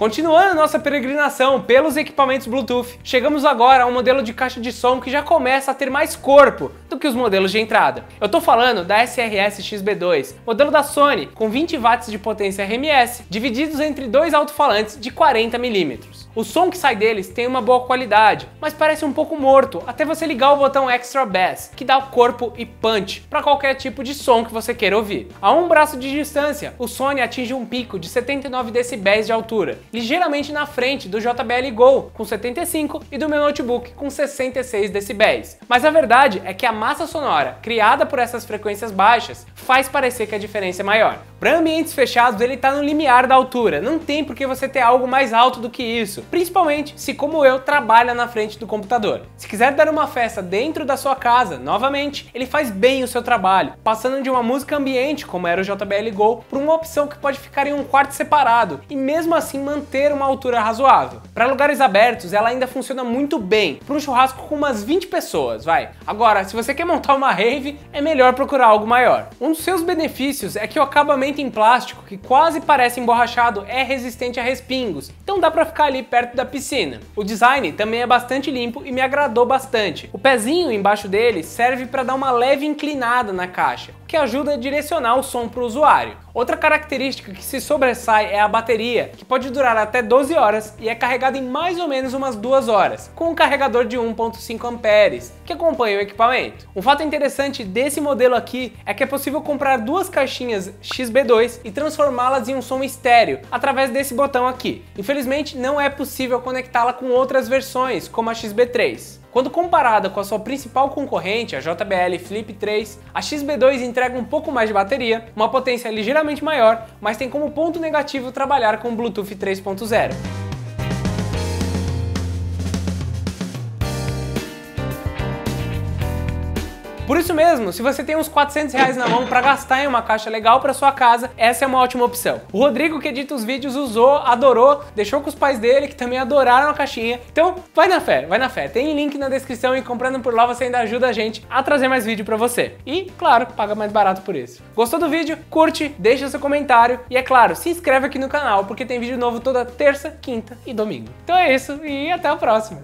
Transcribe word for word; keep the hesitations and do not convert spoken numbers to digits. Continuando nossa peregrinação pelos equipamentos Bluetooth, chegamos agora ao modelo de caixa de som que já começa a ter mais corpo do que os modelos de entrada. Eu tô falando da S R S X B dois, modelo da Sony, com vinte watts de potência R M S, divididos entre dois alto-falantes de quarenta milímetros. O som que sai deles tem uma boa qualidade, mas parece um pouco morto, até você ligar o botão Extra Bass, que dá corpo e punch para qualquer tipo de som que você queira ouvir. A um braço de distância, o Sony atinge um pico de setenta e nove decibéis de altura, ligeiramente na frente do J B L Go com setenta e cinco e do meu notebook com sessenta e seis decibéis. Mas a verdade é que a massa sonora criada por essas frequências baixas faz parecer que a diferença é maior. Para ambientes fechados ele tá no limiar da altura, não tem por que você ter algo mais alto do que isso, principalmente se, como eu, trabalha na frente do computador. Se quiser dar uma festa dentro da sua casa, novamente, ele faz bem o seu trabalho, passando de uma música ambiente, como era o J B L Go, para uma opção que pode ficar em um quarto separado e mesmo assim manter ter uma altura razoável. Para lugares abertos ela ainda funciona muito bem, para um churrasco com umas vinte pessoas, vai. Agora, se você quer montar uma rave, é melhor procurar algo maior. Um dos seus benefícios é que o acabamento em plástico, que quase parece emborrachado, é resistente a respingos, então dá para ficar ali perto da piscina. O design também é bastante limpo e me agradou bastante. O pezinho embaixo dele serve para dar uma leve inclinada na caixa, que ajuda a direcionar o som para o usuário. Outra característica que se sobressai é a bateria, que pode durar até doze horas e é carregada em mais ou menos umas duas horas, com um carregador de um ponto cinco amperes, que acompanha o equipamento. Um fato interessante desse modelo aqui é que é possível comprar duas caixinhas X B dois e transformá-las em um som estéreo através desse botão aqui. Infelizmente não é possível conectá-la com outras versões, como a X B três. Quando comparada com a sua principal concorrente, a J B L Flip três, a X B dois entrega um pouco mais de bateria, uma potência ligeiramente maior, mas tem como ponto negativo trabalhar com Bluetooth três ponto zero. Por isso mesmo, se você tem uns quatrocentos reais na mão para gastar em uma caixa legal para sua casa, essa é uma ótima opção. O Rodrigo, que edita os vídeos, usou, adorou, deixou com os pais dele, que também adoraram a caixinha. Então, vai na fé, vai na fé. Tem link na descrição e comprando por lá você ainda ajuda a gente a trazer mais vídeo para você. E, claro, paga mais barato por isso. Gostou do vídeo? Curte, deixa seu comentário e, é claro, se inscreve aqui no canal, porque tem vídeo novo toda terça, quinta e domingo. Então é isso e até a próxima.